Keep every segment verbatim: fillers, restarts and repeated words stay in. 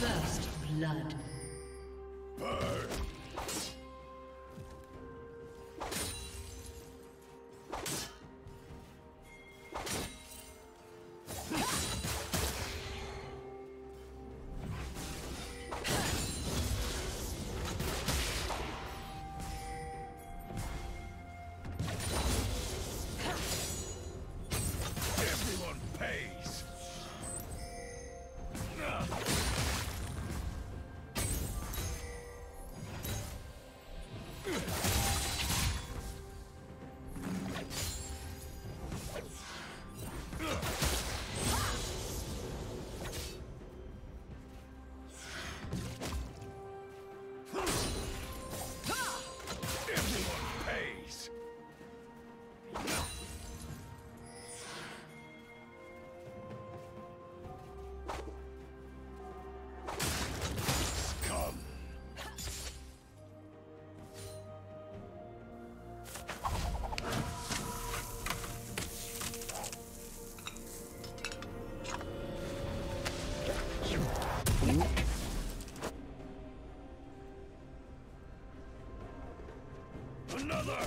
First blood. Another!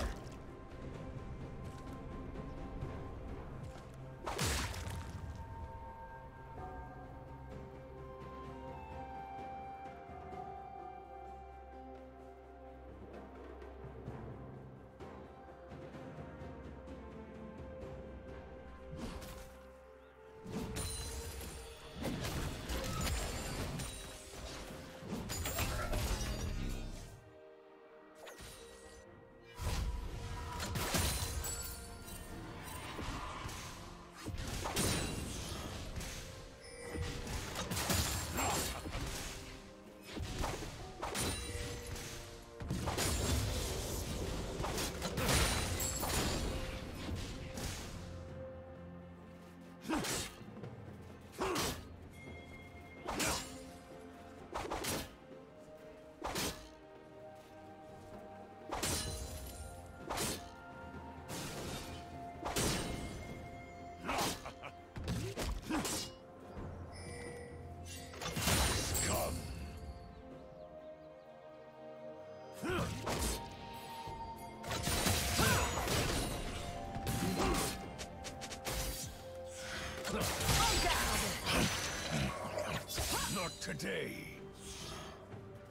Not today.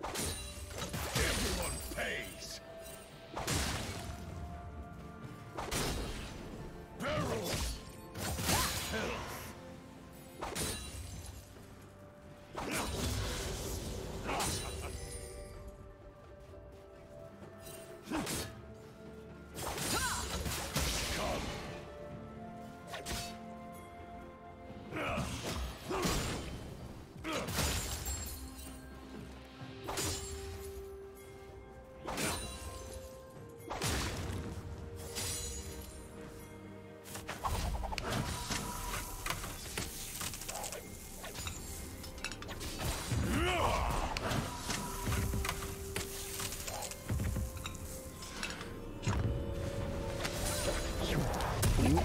Everyone pays. Peril. you.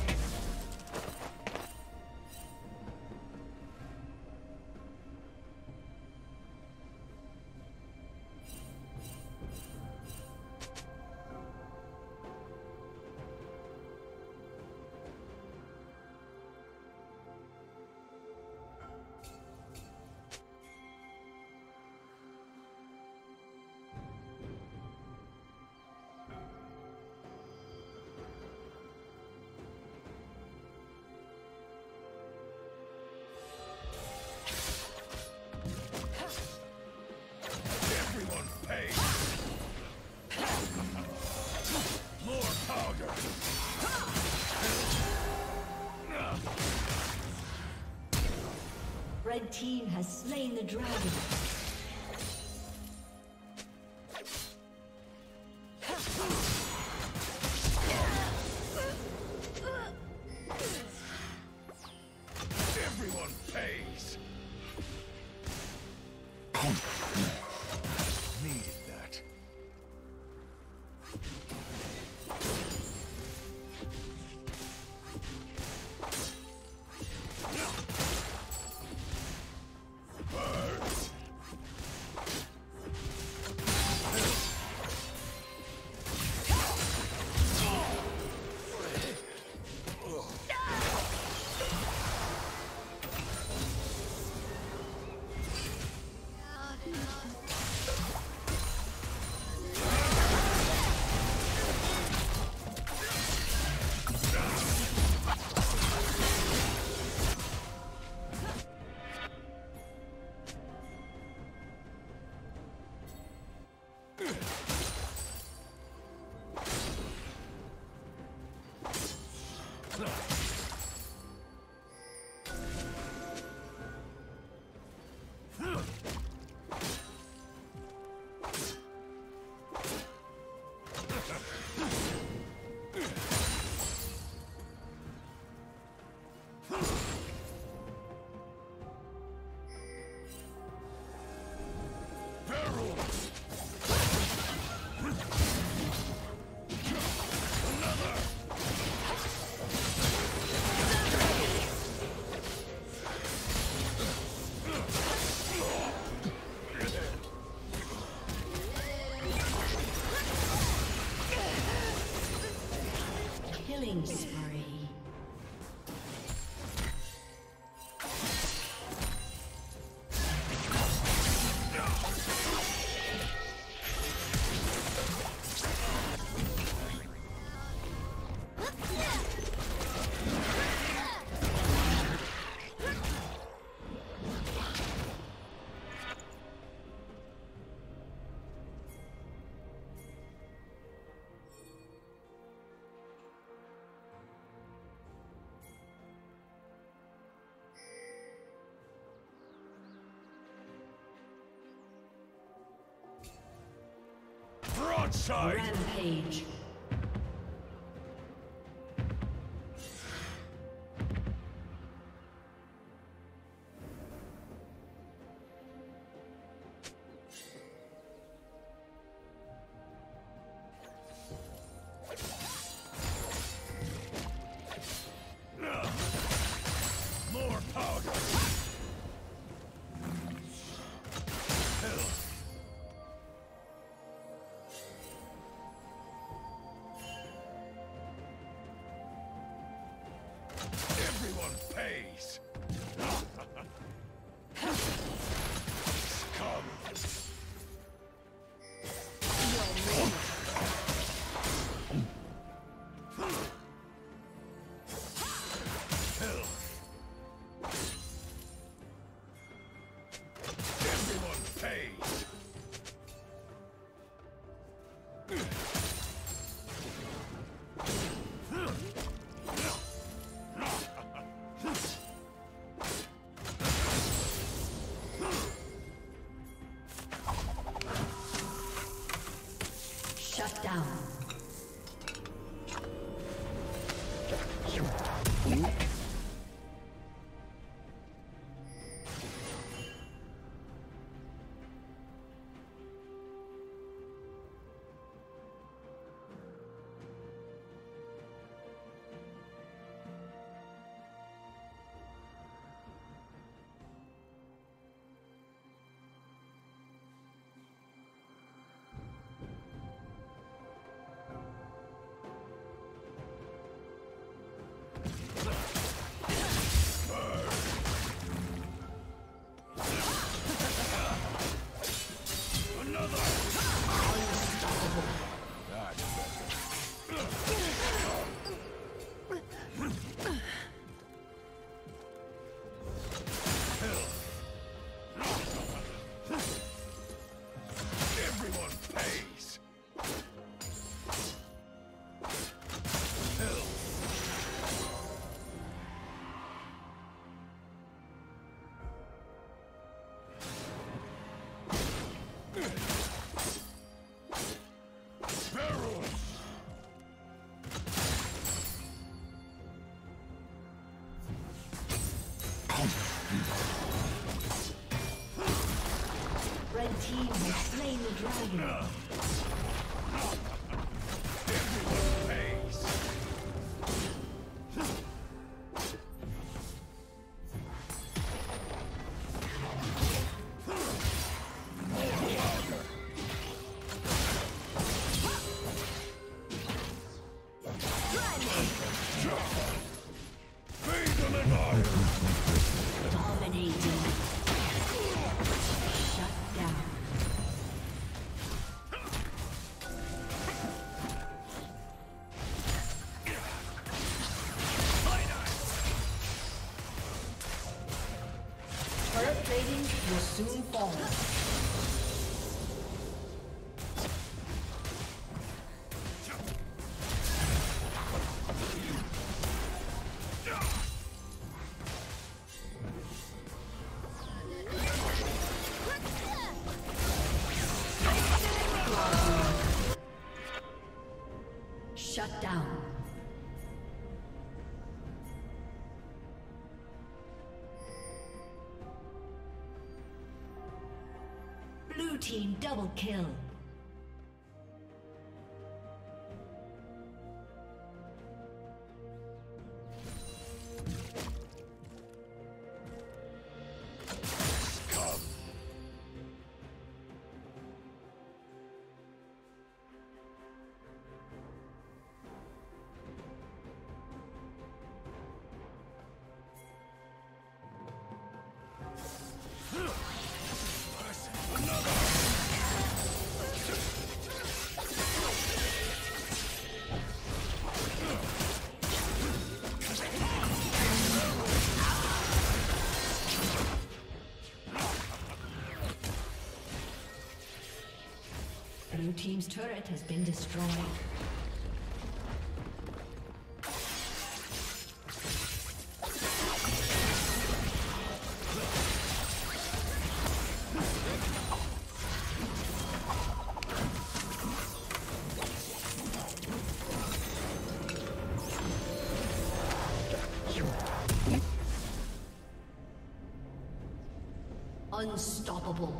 Red team has slain the dragon. Side. Rampage. Red team has slain the dragon. Will soon fall. Shut down. Team double kill. Blue team's turret has been destroyed. Unstoppable.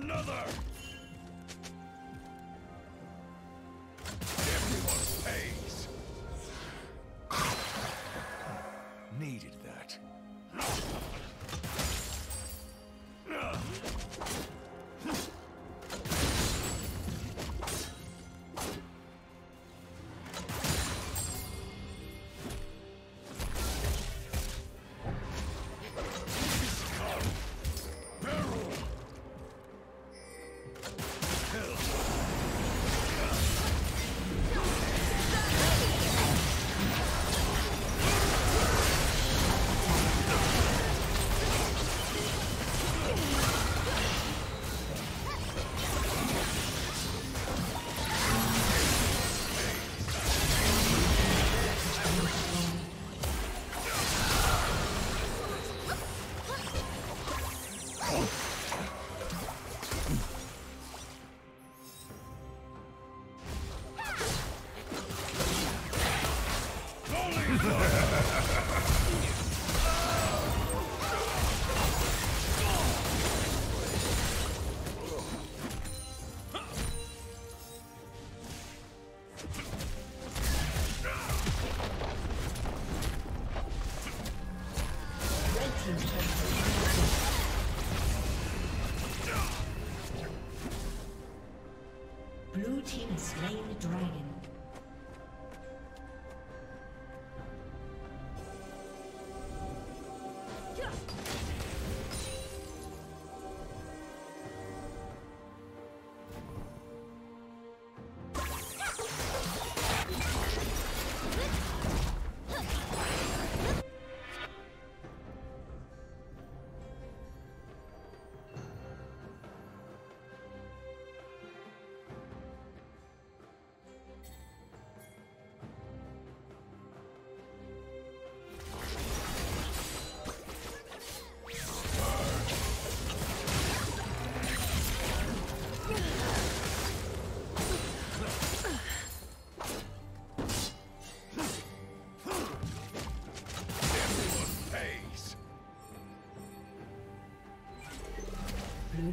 Another! Everyone pays! Needed that. slain the dragon. Blue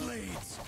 Blades.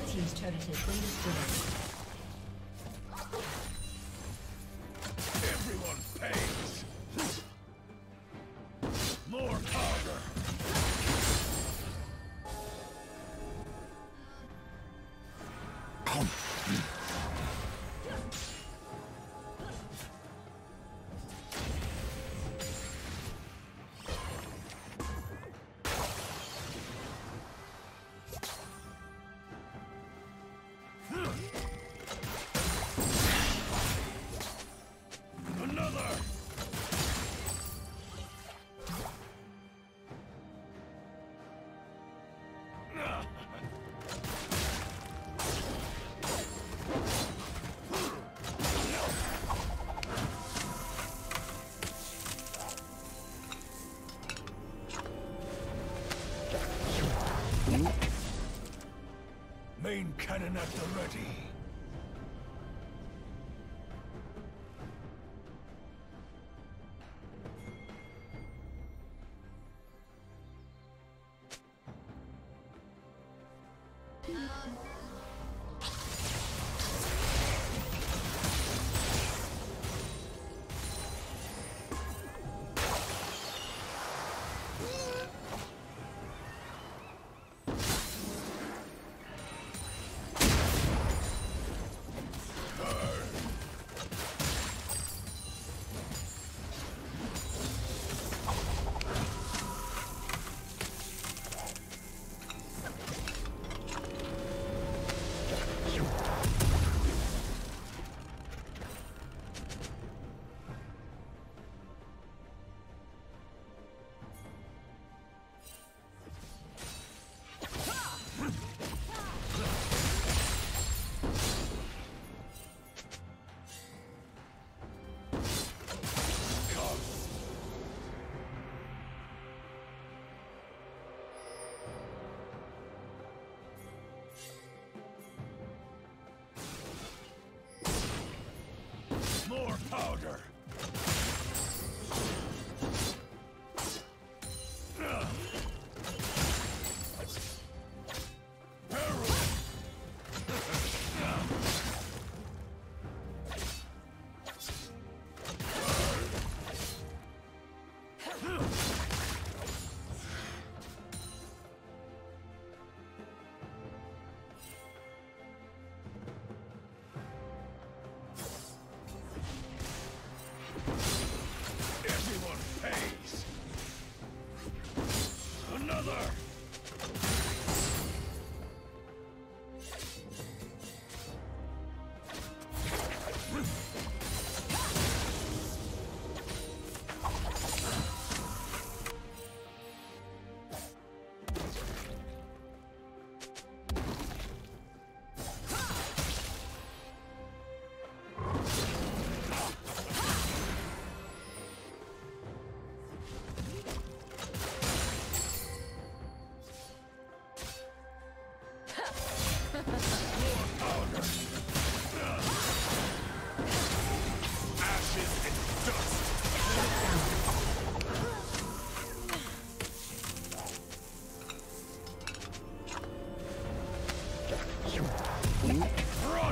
Red team's turret has been destroyed. Main cannon at the ready. More powder!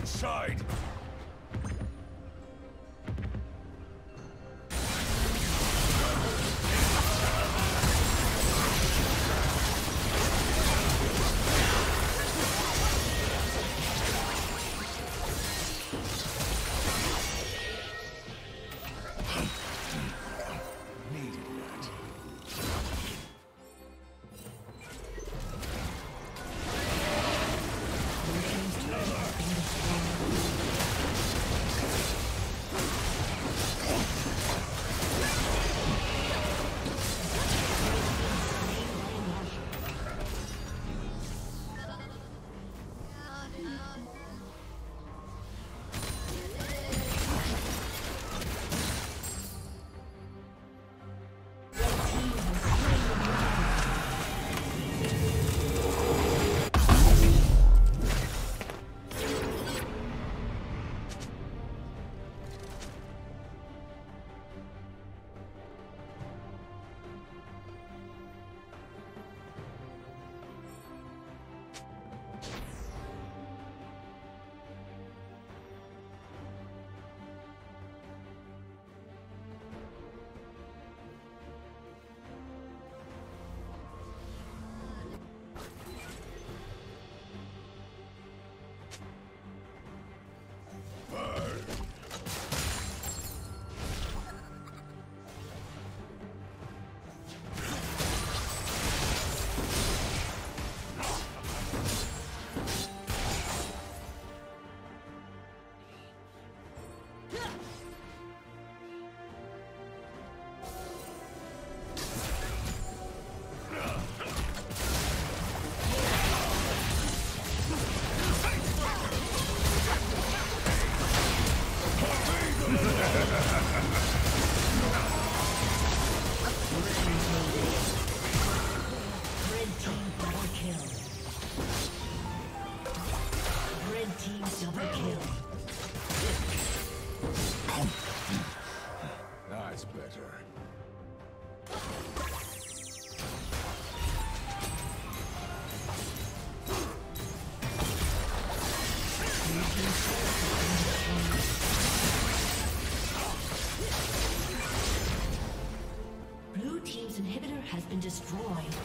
Side. Another. destroyed.